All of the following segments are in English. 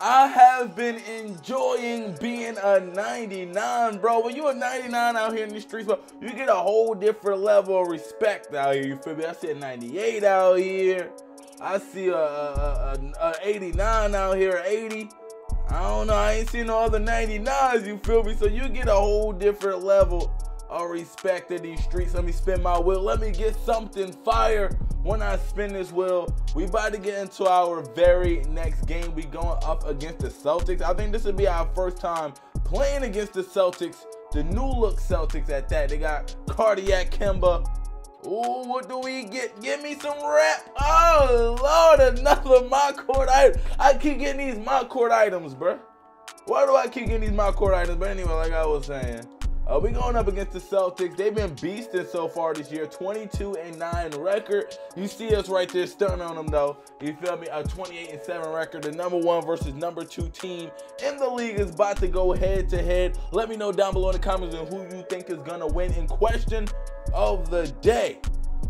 I have been enjoying being a 99, bro. When you're a 99 out here in the streets, bro, you get a whole different level of respect out here. You feel me? I see a 98 out here. I see a 89 out here, 80. I don't know. I ain't seen no other 99s, you feel me? So you get a whole different level of respect in these streets. Let me spin my wheel. Let me get something fire. When I spin this wheel, we about to get into our very next game. We going up against the Celtics. I think this will be our first time playing against the Celtics, the new look Celtics at that. They got Cardiac Kemba. Ooh, what do we get? Give me some rep. Oh, Lord, another my court item. I keep getting these my court items, bro. Why do I keep getting these my court items? But anyway, like I was saying, we going up against the Celtics. They've been beasting so far this year. 22-9 record. You see us right there stunting on them, though. You feel me? A 28-7 record. The number one versus number two team in the league is about to go head-to-head. Let me know down below in the comments on who you think is going to win. In question of the day,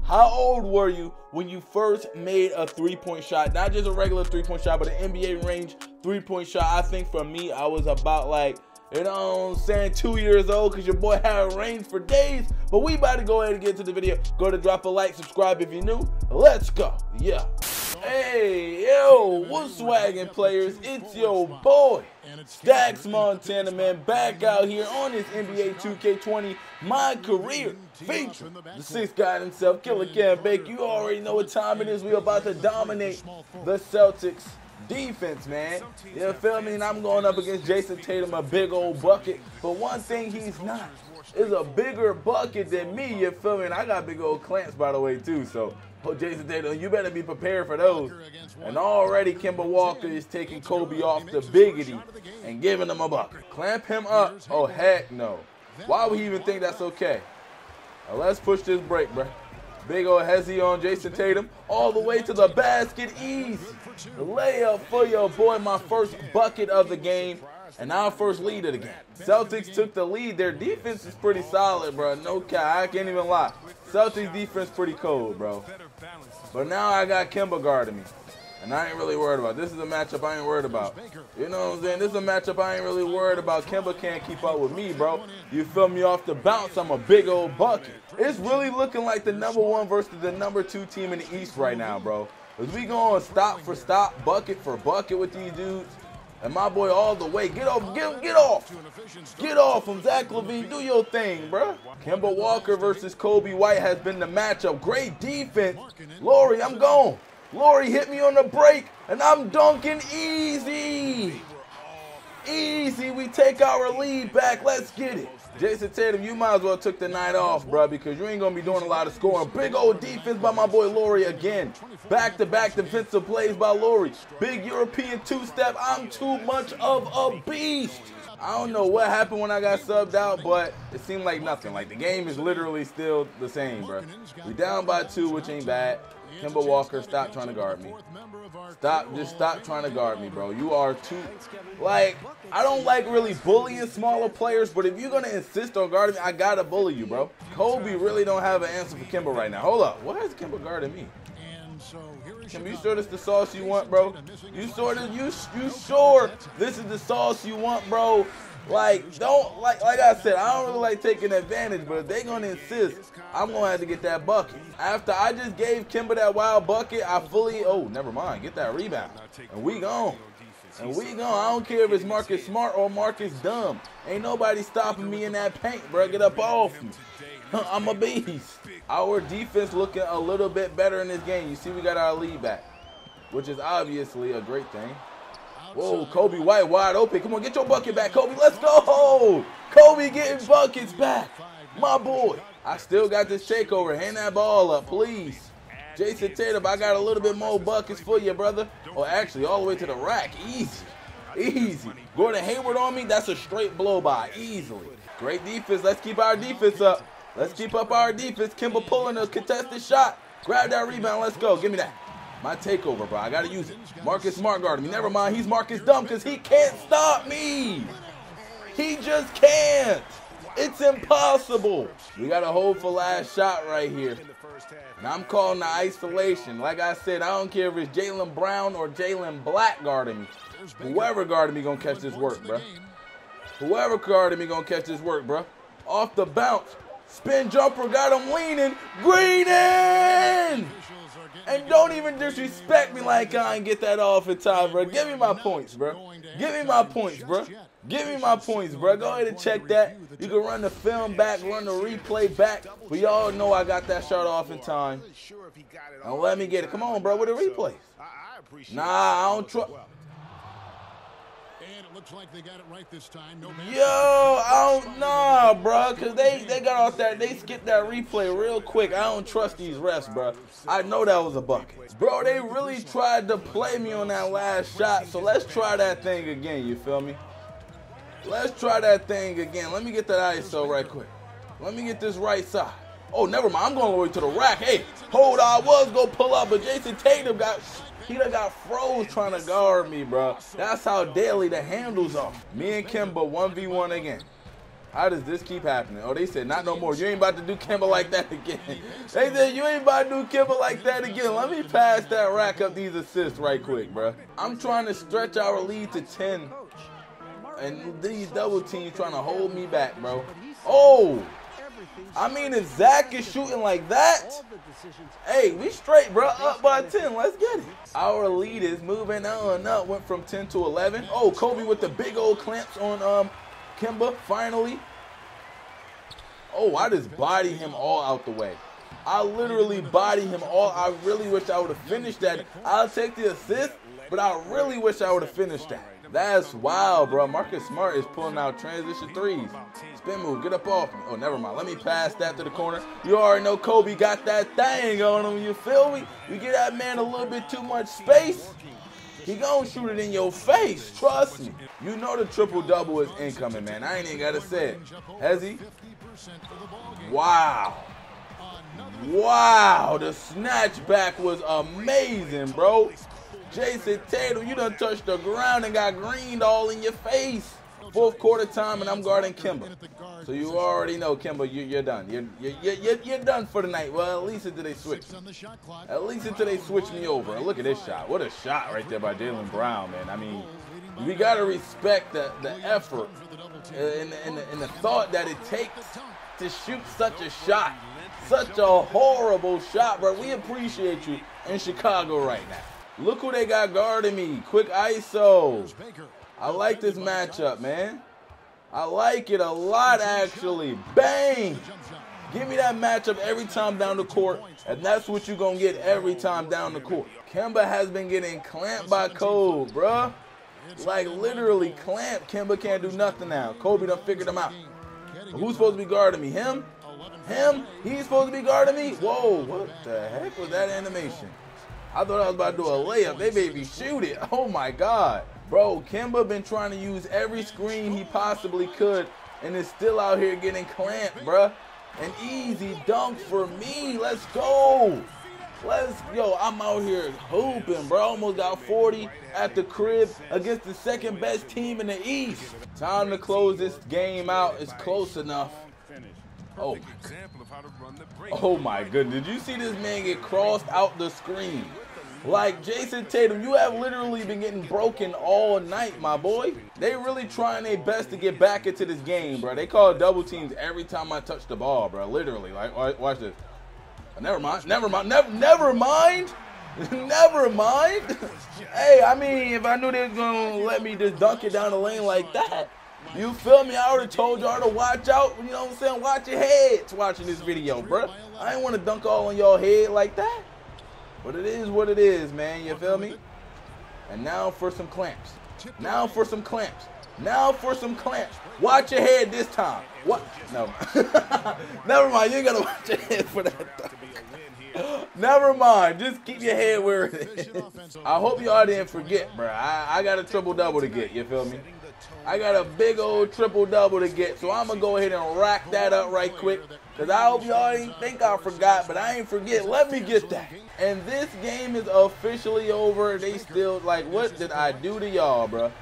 how old were you when you first made a three-point shot? Not just a regular three-point shot, but an NBA range three-point shot. I think for me, I was about like, you know what I'm saying, 2 years old, because your boy had range for days. But we about to go ahead and get to the video. Go to drop a like, subscribe if you're new. Let's go. Yeah. Hey, yo, what's swaggin', players? It's your boy, Stax Montana, man, back out here on this NBA 2K20, My Career, featuring the sixth guy himself, Killer Cam Baker. You already know what time it is. We about to dominate the Celtics defense, man. You feel me? And I'm going up against Jayson Tatum, a big old bucket. But one thing he's not is a bigger bucket than me, you feel me? And I got big old clamps, by the way, too. So, oh, Jayson Tatum, you better be prepared for those. And already Kemba Walker is taking Kobe off the biggity and giving him a bucket. Clamp him up. Oh, heck no. Why would he even think that's okay? Now, let's push this break, bro. Big ol' hezzy on Jayson Tatum. All the way to the basket. Easy. Layup for your boy. My first bucket of the game. And our first lead of the game. Celtics took the lead. Their defense is pretty solid, bro. No cap. I can't even lie. Celtics defense pretty cold, bro. But now I got Kemba guarding me. And I ain't really worried about. This is a matchup I ain't worried about. You know what I'm saying? This is a matchup I ain't really worried about. Kemba can't keep up with me, bro. You feel me? Off the bounce, I'm a big old bucket. It's really looking like the number one versus the number two team in the East right now, bro. As we going stop for stop, bucket for bucket with these dudes. And my boy all the way. Get off. Get off. Get off from Zach LaVine. Do your thing, bro. Kemba Walker versus Coby White has been the matchup. Great defense. Laurie, I'm gone. Laurie hit me on the break, and I'm dunking easy. Easy, we take our lead back. Let's get it. Jayson Tatum, you might as well took the night off, bro, because you ain't going to be doing a lot of scoring. Big old defense by my boy Laurie again. Back-to-back defensive plays by Laurie. Big European two-step. I'm too much of a beast. I don't know what happened when I got subbed out, but it seemed like nothing. Like, the game is literally still the same, bro. We down by two, which ain't bad. Kemba Walker, stop trying to guard me. Stop, just stop trying to guard me, bro. You are too, like, I don't like really bullying smaller players, but if you're going to insist on guarding me, I got to bully you, bro. Kobe really don't have an answer for Kemba right now. Hold up. Why is Kemba guarding me? Kemba, you sure this is the sauce you want, bro? You sure this is the sauce you want, bro? Like, don't, like I said, I don't really like taking advantage, but if they're going to insist, I'm going to have to get that bucket. After I just gave Kemba that wild bucket, I fully, oh, never mind, get that rebound. And we gone. And we gone. I don't care if it's Marcus Smart or Marcus Dumb. Ain't nobody stopping me in that paint, bro. Get up off me. I'm a beast. Our defense looking a little bit better in this game. You see we got our lead back, which is obviously a great thing. Whoa, Kobe White wide open. Come on, get your bucket back, Kobe. Let's go. Kobe getting buckets back. My boy. I still got this takeover. Hand that ball up, please. Jayson Tatum, I got a little bit more buckets for you, brother. Oh, actually, all the way to the rack. Easy. Easy. Gordon Hayward on me. That's a straight blow by. Easily. Great defense. Let's keep our defense up. Let's keep up our defense. Kemba pulling a contested shot. Grab that rebound. Let's go. Give me that. My takeover, bro. I got to use it. Marcus Smart guarding me. Never mind. He's Marcus Dumb because he can't stop me. He just can't. It's impossible. We got to hold for last shot right here. And I'm calling the isolation. Like I said, I don't care if it's Jaylen Brown or Jaylen Black guarding me. Whoever guarded me gonna catch this work, bro. Whoever guarded me gonna catch this work, bro. Off the bounce. Spin jumper, got him leaning. Greening! And don't even disrespect me like I ain't get that off in time, bro. Give me my points, bro. Give me my points, bro. Give me my points, bro. Go ahead and check that. You can run the film back, run the replay back. But y'all know I got that shot off in time. Don't let me get it. Come on, bro, with the replays. Nah, I don't trust. And it looks like they got it right this time. No man. Yo, I don't know, bro, because they got off that. They skipped that replay real quick. I don't trust these refs, bro. I know that was a bucket. Bro, they really tried to play me on that last shot, so let's try that thing again, you feel me? Let's try that thing again. Let me get that ISO right quick. Let me get this right side. Oh, never mind. I'm going all the way to the rack. Hey, hold on. I was going to pull up, but Jayson Tatum got... He done got froze trying to guard me, bro. That's how deadly the handles are. Me and Kemba 1v1 again. How does this keep happening? Oh, they said, not no more. You ain't about to do Kemba like that again. They said, you ain't about to do Kemba like that again. Let me pass that rack up these assists right quick, bro. I'm trying to stretch our lead to 10. And these double teams trying to hold me back, bro. Oh! I mean, if Zach is shooting like that, hey, we straight, bro. Up by 10. Let's get it. Our lead is moving on up. Went from 10 to 11. Oh, Kobe with the big old clamps on Kemba, finally. Oh, I just body him all out the way. I literally body him all. I really wish I would have finished that. I'll take the assist, but I really wish I would have finished that. That's wild, bro. Marcus Smart is pulling out transition threes. Spin move, get up off me. Oh, never mind. Let me pass that to the corner. You already know Kobe got that thing on him, you feel me? You give that man a little bit too much space, he gonna shoot it in your face, trust me. You know the triple-double is incoming, man. I ain't even gotta say it. Has he? Wow. Wow, the snatchback was amazing, bro. Jayson Tatum, you done touched the ground and got greened all in your face. Fourth quarter time, and I'm guarding Kemba. So you already know, Kemba, you're done. You're done for the night. Well, at least until they switch. At least until they switch me over. And look at this shot. What a shot right there by Jaylen Brown, man. I mean, we got to respect the effort and the thought that it takes to shoot such a shot. Such a horrible shot, bro. We appreciate you in Chicago right now. Look who they got guarding me. Quick ISO. I like this matchup, man. I like it a lot, actually. Bang! Give me that matchup every time down the court, and that's what you're going to get every time down the court. Kemba has been getting clamped by Kobe, bruh. Like, literally clamped. Kemba can't do nothing now. Kobe done figured him out. Who's supposed to be guarding me? Him? Him? He's supposed to be guarding me? Whoa, what the heck was that animation? I thought I was about to do a layup. They made me shoot it. Oh, my God. Bro, Kemba been trying to use every screen he possibly could and is still out here getting clamped, bro. An easy dunk for me. Let's go. Yo, I'm out here hooping, bro. Almost got 40 at the crib against the second best team in the East. Time to close this game out. It's close enough. Oh, my God. Oh my goodness, did you see this man get crossed out the screen? Like, Jayson Tatum, you have literally been getting broken all night, my boy. They really trying their best to get back into this game, bro. They call double teams every time I touch the ball, bro. Literally, like, watch this. Never mind, never mind, never mind. Never mind. Hey, I mean, if I knew they was going to let me just dunk it down the lane like that, you feel me? I already told y'all to watch out. You know what I'm saying? Watch your heads watching this video, bro. I ain't want to dunk all on y'all head like that. But it is what it is, man. You feel me? And now for some clamps. Now for some clamps. Now for some clamps. Watch your head this time. What? No. Never mind. You ain't got to watch your head for that dunk. Never mind. Just keep your head where it is. I hope y'all didn't forget, bro. I got a triple-double to get. You feel me? I got a big old triple-double to get, so I'm going to go ahead and rack that up right quick because I hope y'all didn't think I forgot, but I ain't forget. Let me get that. And this game is officially over. They still, like, what did I do to y'all, bro?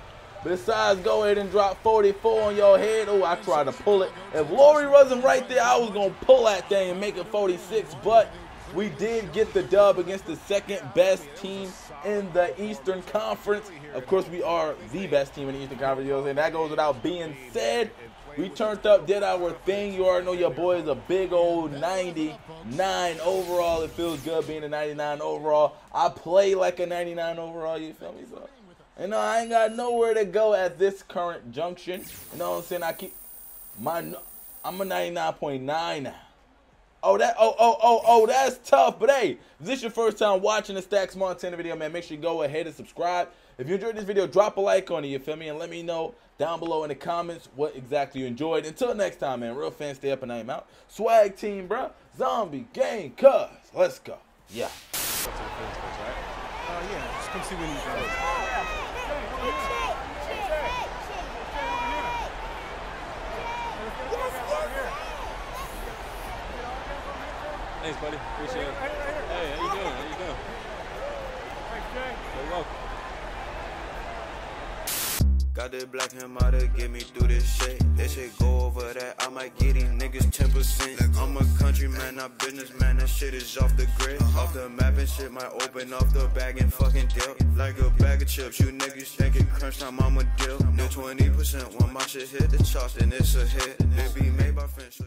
Besides, go ahead and drop 44 on your head. Oh, I tried to pull it. If Lori wasn't right there, I was going to pull that thing and make it 46, but We did get the dub against the second best team in the Eastern Conference. Of course, we are the best team in the Eastern Conference, you know what I'm saying? That goes without being said. We turned up, did our thing. You already know your boy is a big old 99 overall. It feels good being a 99 overall. I play like a 99 overall, you feel me? So, you know, I ain't got nowhere to go at this current junction. You know what I'm saying? I keep my, I'm a 99.9 now. Oh, that, oh, that's tough. But hey, if this is your first time watching the Stax Montana video, man, make sure you go ahead and subscribe. If you enjoyed this video, drop a like on it, you feel me? And let me know down below in the comments what exactly you enjoyed. Until next time, man, real fans, stay up and I'm out. Swag team, bro. Zombie gang, cuz. Let's go. Yeah. Yeah, just come see what he's doing. Thanks, buddy. Appreciate it. Hey, how you doing? How you doing? Thanks, Jay. You're welcome. Got the black him out to get me through this shit. They should go over that. I might get these niggas 10%. I'm a countryman, not businessman. That shit is off the grid. Off the map and shit might open off the bag and fucking dip. Like a bag of chips. You niggas think it crunch time, I'm a deal. No 20% when my shit hit the charts, then it's a hit. It be made by Finch.